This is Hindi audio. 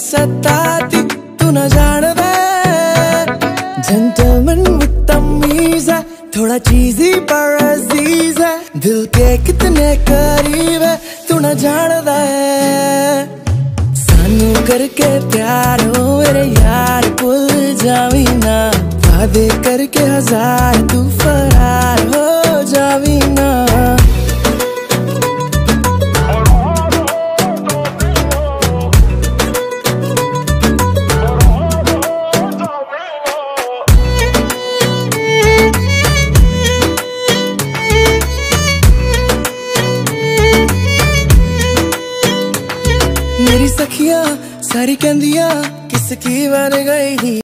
सताती तू न जान वे। जेंटलमैन विद तमीज़ है, थोड़ा चीज़ी पर अजीज़ है, दिल के कितने करीब है तू न जान वे। सानू करके प्यार हो मेरे यार भूल जावी ना, वादे करके हजार तू फरार हो जावी ना। मेरी सखियां सारी कंदियां किसकी बन गई।